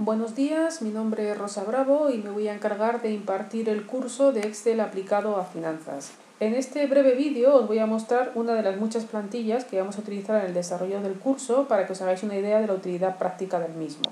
Buenos días, mi nombre es Rosa Bravo y me voy a encargar de impartir el curso de Excel aplicado a finanzas. En este breve vídeo os voy a mostrar una de las muchas plantillas que vamos a utilizar en el desarrollo del curso para que os hagáis una idea de la utilidad práctica del mismo.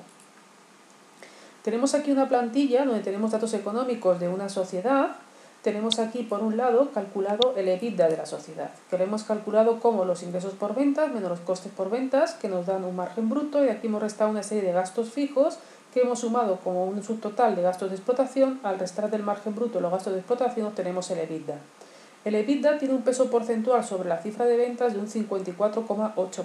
Tenemos aquí una plantilla donde tenemos datos económicos de una sociedad. Tenemos aquí por un lado calculado el EBITDA de la sociedad, que lo hemos calculado como los ingresos por ventas menos los costes por ventas, que nos dan un margen bruto, y aquí hemos restado una serie de gastos fijos que hemos sumado como un subtotal de gastos de explotación. Al restar del margen bruto los gastos de explotación obtenemos el EBITDA. El EBITDA tiene un peso porcentual sobre la cifra de ventas de un 54,8%.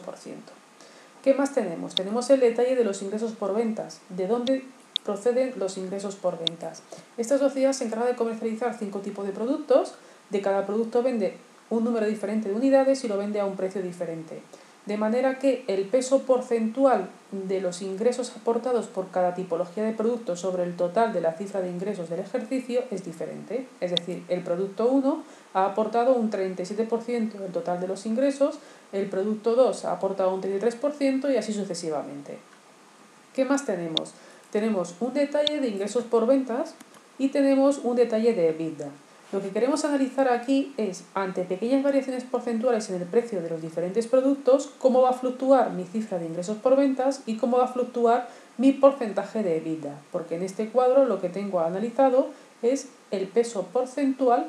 ¿Qué más tenemos? Tenemos el detalle de los ingresos por ventas, de dónde proceden los ingresos por ventas. Esta sociedad se encarga de comercializar 5 tipos de productos, de cada producto vende un número diferente de unidades y lo vende a un precio diferente. De manera que el peso porcentual de los ingresos aportados por cada tipología de producto sobre el total de la cifra de ingresos del ejercicio es diferente. Es decir, el producto 1 ha aportado un 37% del total de los ingresos, el producto 2 ha aportado un 33% y así sucesivamente. ¿Qué más tenemos? Tenemos un detalle de ingresos por ventas y tenemos un detalle de EBITDA. Lo que queremos analizar aquí es, ante pequeñas variaciones porcentuales en el precio de los diferentes productos, cómo va a fluctuar mi cifra de ingresos por ventas y cómo va a fluctuar mi porcentaje de EBITDA, porque en este cuadro lo que tengo analizado es el peso porcentual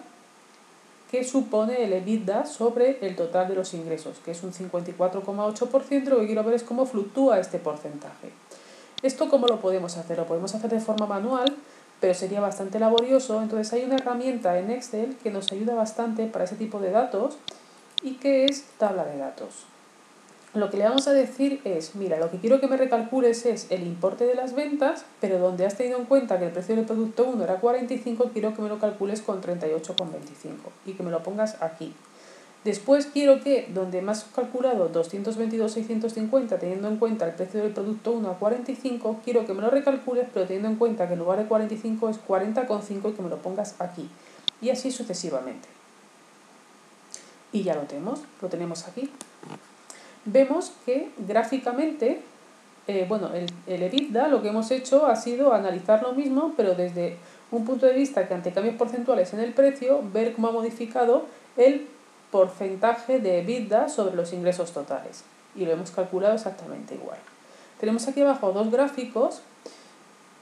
que supone el EBITDA sobre el total de los ingresos, que es un 54,8%, lo que quiero ver es cómo fluctúa este porcentaje. ¿Esto cómo lo podemos hacer? Lo podemos hacer de forma manual, pero sería bastante laborioso. Entonces hay una herramienta en Excel que nos ayuda bastante para ese tipo de datos y que es tabla de datos. Lo que le vamos a decir es, mira, lo que quiero que me recalcules es el importe de las ventas, pero donde has tenido en cuenta que el precio del producto 1 era 45, quiero que me lo calcules con 38,25 y que me lo pongas aquí. Después quiero que, donde me has calculado 222.650 teniendo en cuenta el precio del producto 1 a 45, quiero que me lo recalcules, pero teniendo en cuenta que en lugar de 45 es 40,5 y que me lo pongas aquí. Y así sucesivamente. Y ya lo tenemos aquí. Vemos que gráficamente, el EBITDA lo que hemos hecho ha sido analizar lo mismo, pero desde un punto de vista que ante cambios porcentuales en el precio, ver cómo ha modificado el porcentaje de EBITDA sobre los ingresos totales, y lo hemos calculado exactamente igual. Tenemos aquí abajo dos gráficos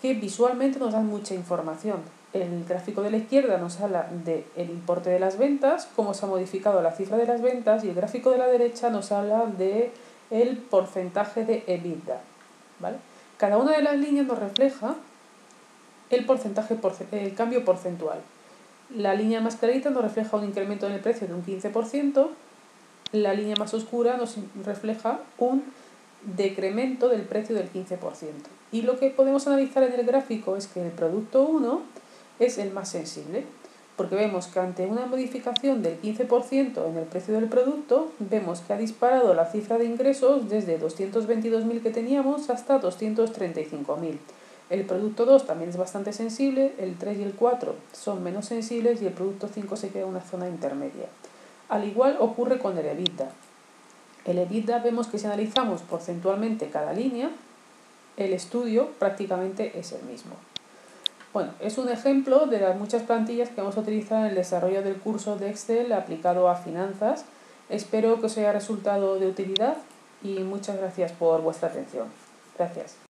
que visualmente nos dan mucha información. El gráfico de la izquierda nos habla del importe de las ventas, cómo se ha modificado la cifra de las ventas, y el gráfico de la derecha nos habla del porcentaje de EBITDA, ¿vale? Cada una de las líneas nos refleja el cambio porcentual. La línea más clarita nos refleja un incremento en el precio de un 15%, la línea más oscura nos refleja un decremento del precio del 15%. Y lo que podemos analizar en el gráfico es que el producto 1 es el más sensible, porque vemos que ante una modificación del 15% en el precio del producto, vemos que ha disparado la cifra de ingresos desde 222.000 que teníamos hasta 235.000. El producto 2 también es bastante sensible, el 3 y el 4 son menos sensibles y el producto 5 se queda en una zona intermedia. Al igual ocurre con el EBITDA. El EBITDA vemos que si analizamos porcentualmente cada línea, el estudio prácticamente es el mismo. Bueno, es un ejemplo de las muchas plantillas que vamos a utilizar en el desarrollo del curso de Excel aplicado a finanzas. Espero que os haya resultado de utilidad y muchas gracias por vuestra atención. Gracias.